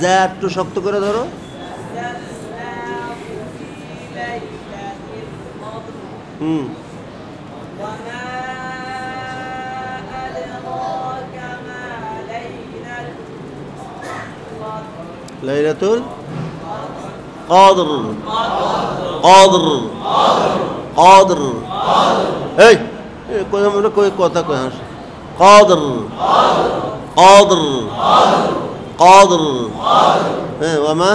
জ্যাটু শক্ত করে ধরো লাইলাতুল কদর কদর কদর এই কোন আমরা কই কথা কই হাস কদর কদর কদর হ্যাঁ ওমা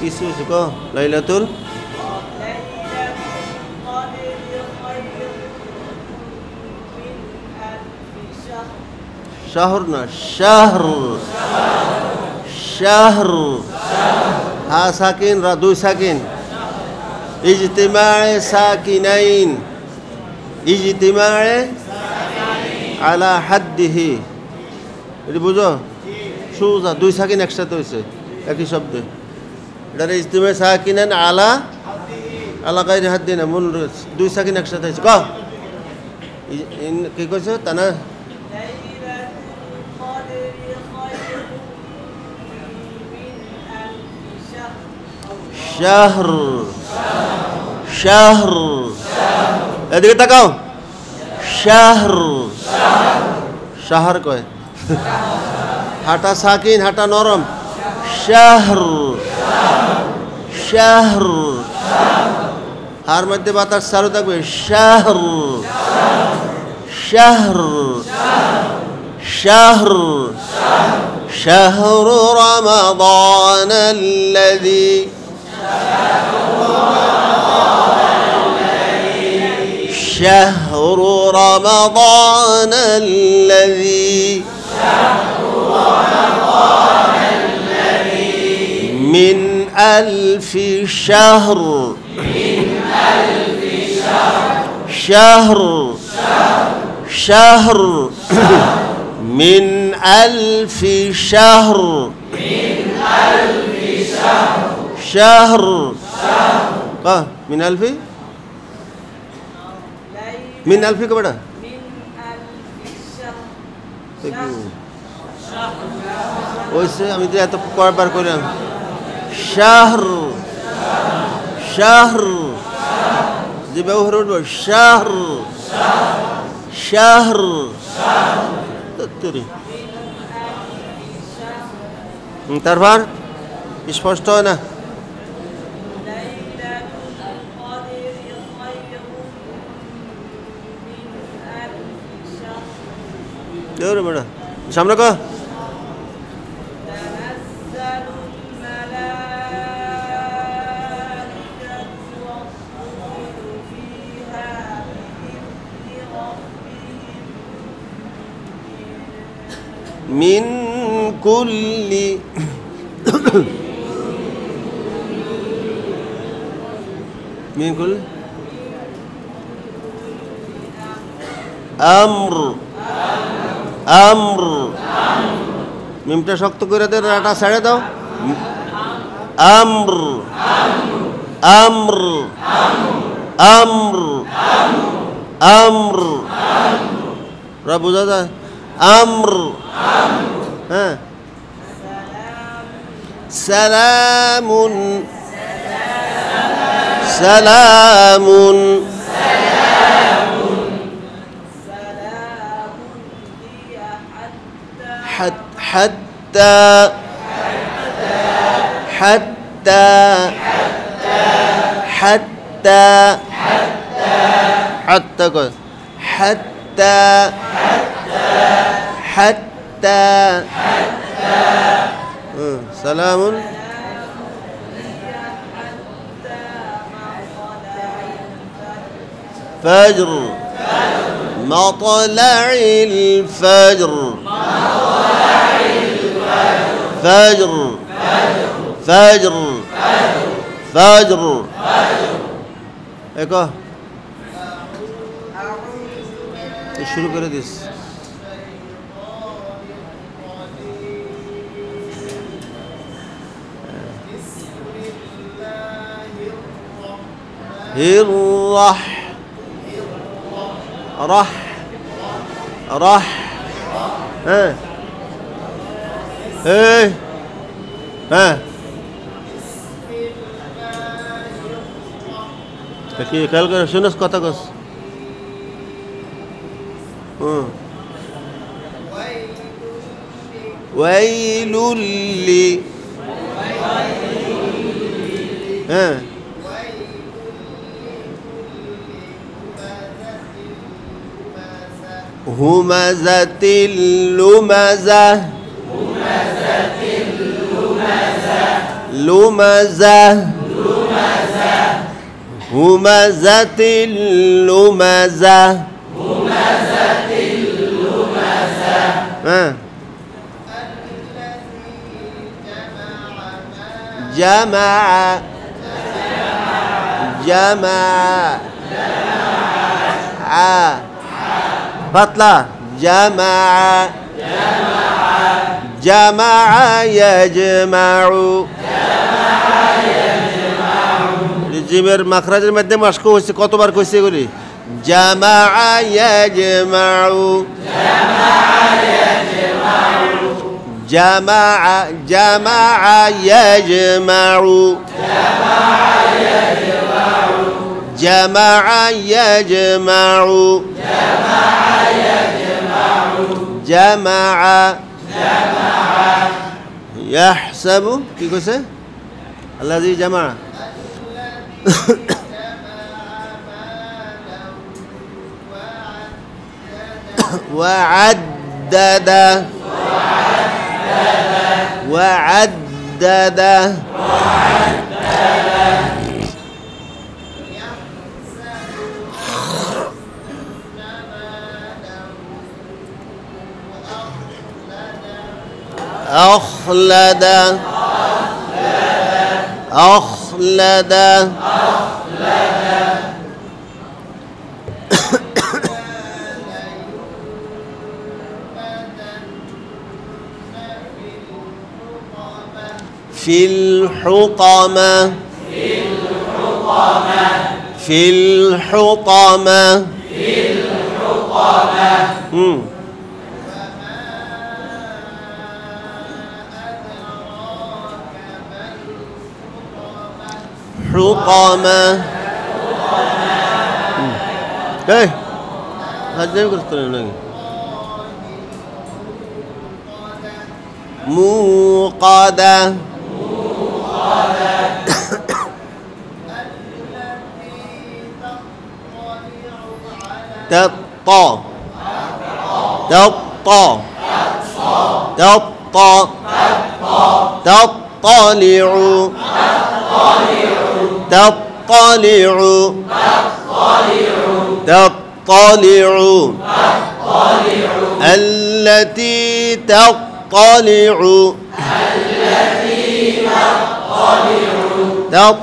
কিছু কো লাইলাতুল شهرنا شهر شهر ها ساكن ردو ساكن اجتماع ساكنين اجتماع على حده এটা বুঝো সোজা দুই সাকিন একসাথে হইছে একই শব্দ এটা ইজতিমা সাকিনান আলা আলা গায়রি হাদিনা মূল দুই সাকিন একসাথে হইছে ক কি কইছো তানা شهر شهر ادري تاكو شهر شهر كوي هاتا ساكن هاتا نورم شهر شهر هار مدي باتر سارو تاكو شهر شهر شهر شهر رمضان الذي شهر رمضان الذي من ألف شهر شهر شهر من ألف شهر شهر من ألف من ألف كم بدأ؟ من ألف شهر ويسا أمي ترى تبقى بار كوريام شهر شهر دي بأوهرود شهر شهر تري ترفار إيش فستونا دور بڑا سامنے کو من كل من كل امر أمر ممتى شكتو كرة راتا سادة أمر أمر أمر أمر ربو زادا أمر سلام سلام حتى حتى حتى حتى حتى حتى سلام فجر مطلع الفجر فجر فجر فجر اكو شروع করে দিস الرحمن راح ها ايه ها peki kal kal sunas kata gus wailul li ha humazatil lumazah humazatil lumazah lumazah lumazah humazatil lumazah humazatil lumazah jama'a jama'a jama'a بطلة جمع جمع يجمع الجمر مخرج المادة مشكوك كتب مركوسي يقولي جمع يجمع جمع جمع يجمع جمع يجمع جمع يحسب كيكوسه الذي جمع وعدد وعدد أخلد أخلد أخلد في الحطمة في الحطمة في الحطمة في الحطمة حطمة ايه هذا لك موقدة تطا تطا تطا تطلع تطلع تطلع التي تطلع التي تطلع تطلع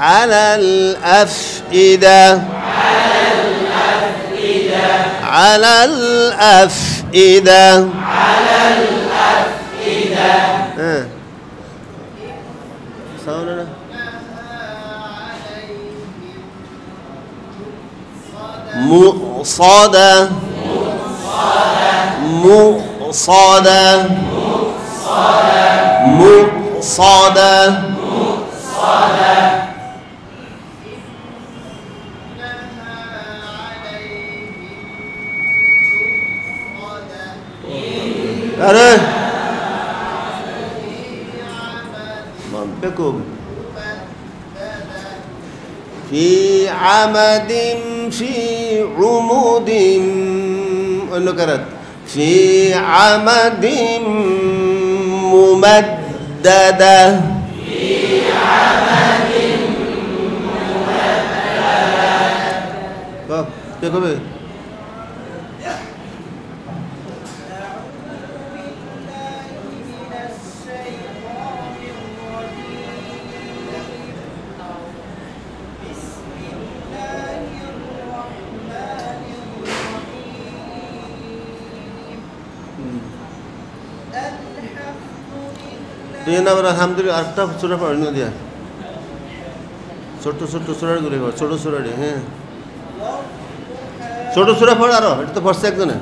على الأفئدة على الأفئدة على الأفئدة صورنا مؤصدة مؤصدة مؤصدة مؤصدة أريه بكم في عمد في عمود النكرت في عمد ممددة في عمد ممددة بكم Dinabar hamduri arta surah pernah dia. Soto surah itu lebar, soto surah dia. Soto surah pernah ada, itu first act mana?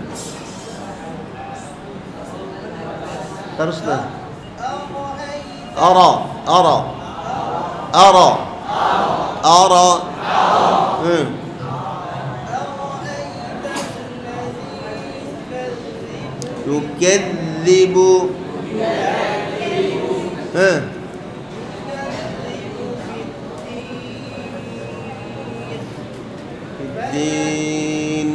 Terus mana? Ara. يكذب بالدين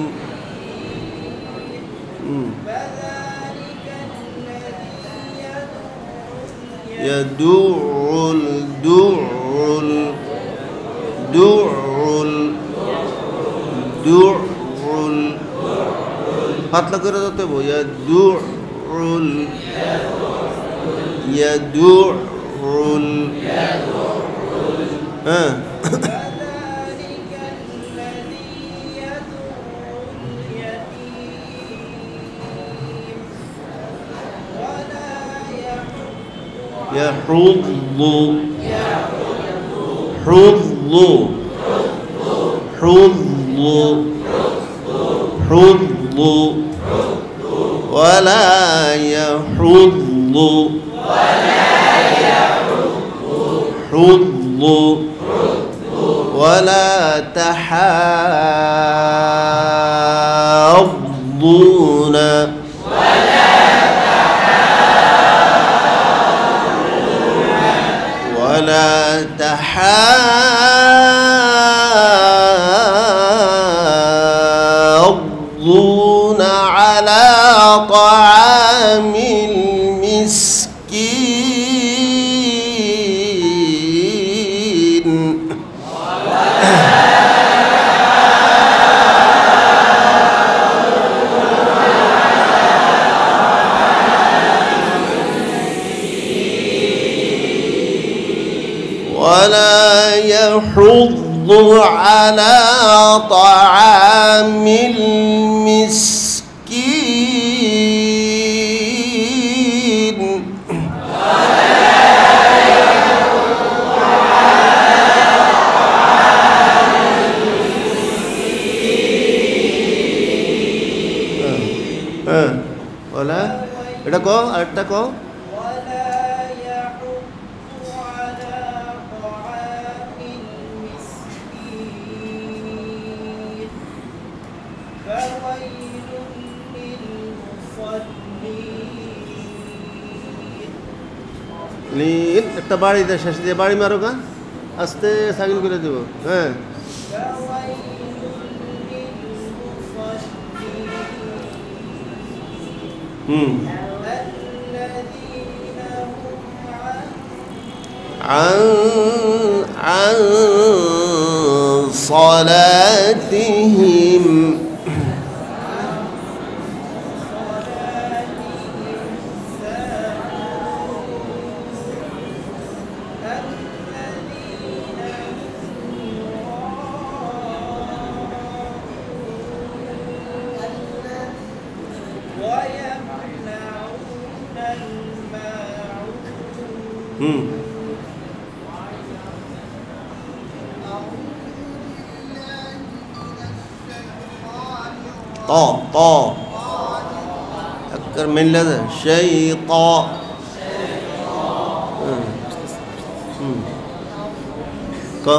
يدعو الدعو فاتلا كرة دوتة بو يدعو ال يحض ولا يحض ولا تحاضون ولا تحاضون على طعام المسكين ولا يحض على طعام المسكين Artako Lin Tabari the Shashi Bari Maroga, Aste Sagin Guru. عن صلاتهم أكثر من لذا شيطان ك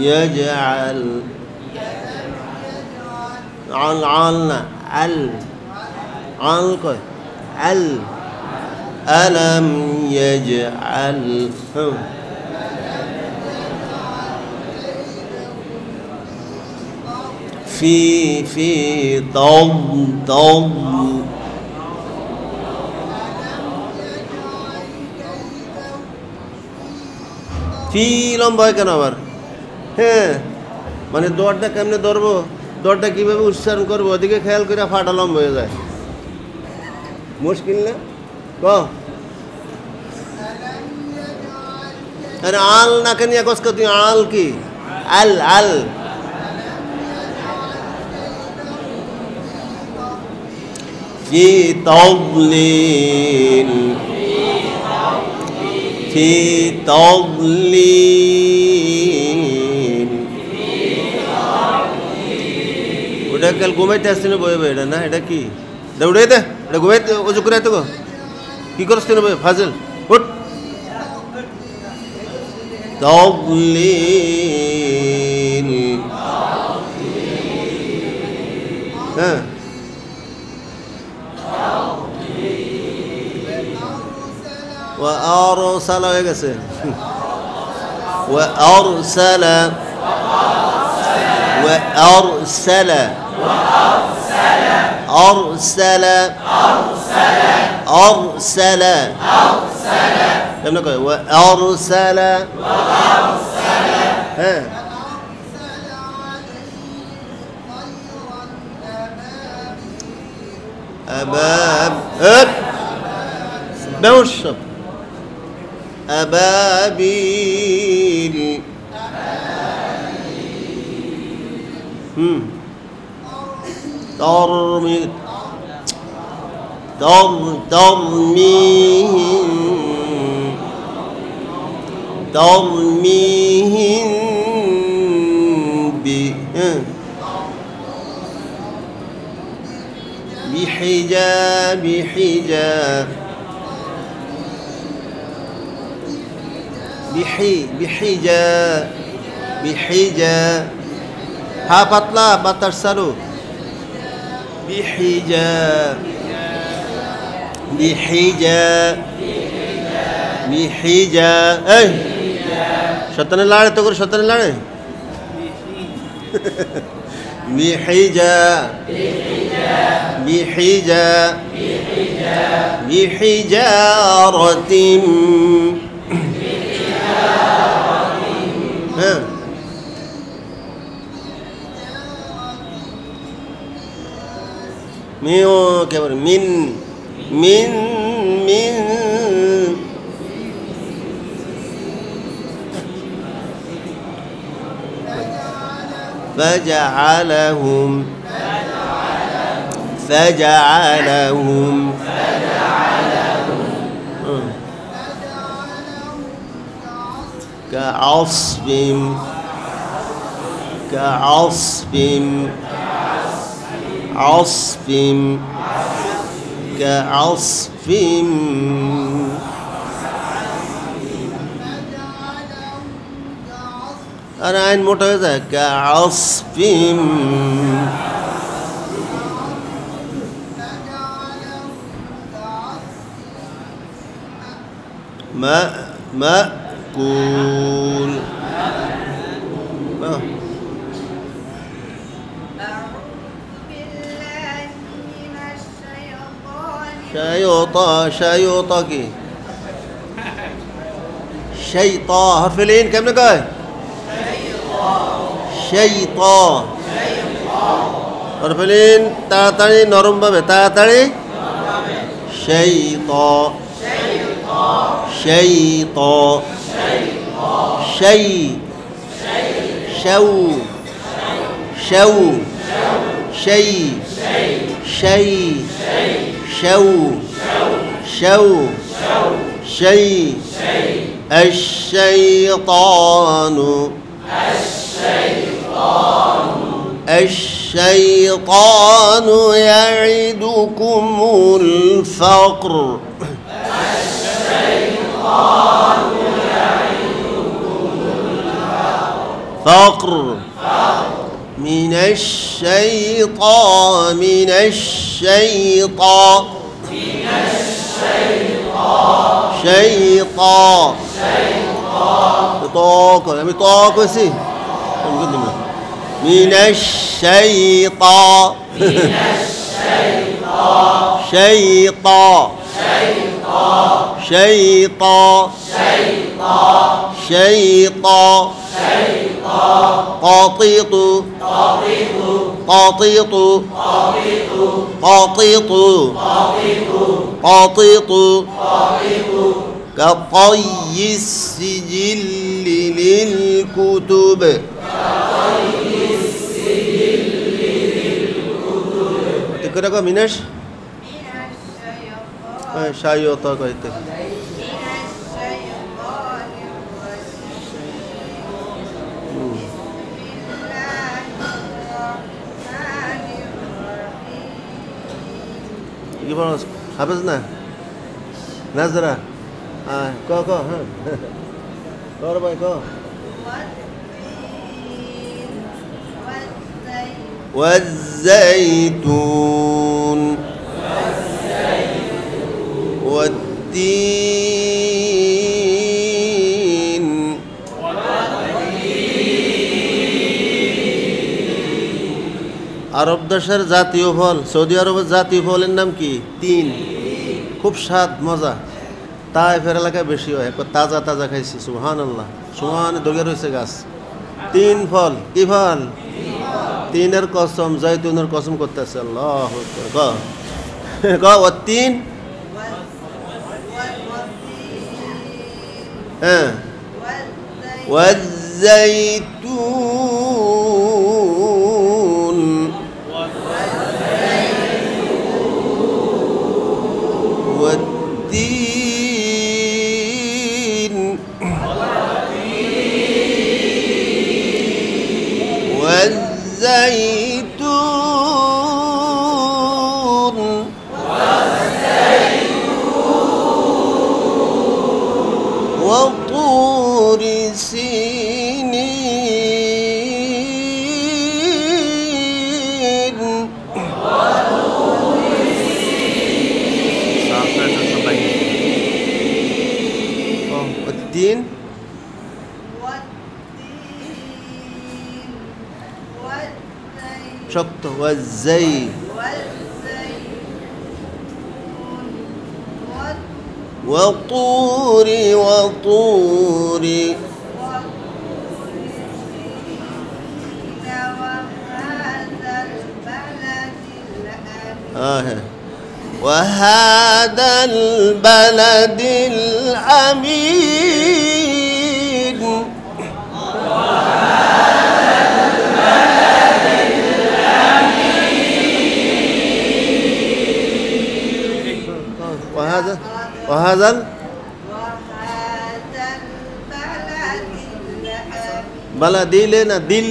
يجعل عن ال ألم يجعل في ضم في لمباي كنابر হ্যাঁ মানে দড়টা কেমনে ধরবো দড়টা কিভাবে উচ্চারণ করব ওদিকে খেয়াল করে ফাটা লম্ব হয়ে যায় মুশকিল না ক আর আল না কেন এক কষ্ট তুই আল কি আল আল في تضليل في تضليل ওটা কাল ঘুমে টেস্ট নে বইবে এটা না এটা কি দৌড়ে দে এটা ঘুমে ওযু করে তো কি করছ তুই বই ফাজিল উঠ تضليل হ্যাঁ وأرسل يا جسد وأرسل وأرسل أرسل أرسل أرسل وأرسل أباب أب أبابيل ترمي ترميهم ترميهم بحجاب حجاب بحي بحجة بحجة ها بطلة بترسلوا بحجة بحجة بحجة إيه شتان اللارة تقول شتان اللارة بحجة بحجة بحجارة ميو كبر من من من فجعلهم فجعلهم كعصف كعصف عصف كعصف أنا عين متوزع كعصف ما قول أعوذ بالله من الشيطان شيطان شيطان شيطان حرف العين كم نقاي شيطان حرف العين تاتاري نرم بابه تاتاري شيطان شيطان شيء شو شو شيء شيء شو شو شيء الشيطان الشيطان يعدكم الفقر فقر من الشيطان من الشيطان من الشيطان شيطان شيطان من الشيطان من الشيطان شيطان شيطان شيطان شيطان قاطيط قاطيط قاطيط قاطيط كطي السجل للكتب تقرأ منش شايوطة كويتك gimana habis na nazra ah ko ko ha kor bhai ko wazaytun wattin আরব দেশের জাতীয় ফল সৌদি আরবের জাতীয় ফলের নাম কি তিন খুব স্বাদ মজা তায়েফের এলাকায় বেশি হয় একবার তাজা তাজা খাইছি সুবহানাল্লাহ সুবহান দগে রয়েছে গাছ তিন ফল কি ফল তিনের কসম জাইতুনের কসম করতেছে আল্লাহু আকবার গো তিন হ্যাঁ والزيتون وطور سينين والتين شط والزي وطور وطور وهذا البلد الأمين وهذا بلد لنا دل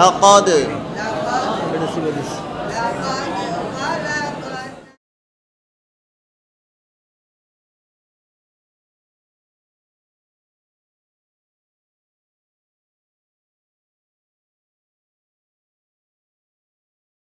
لقد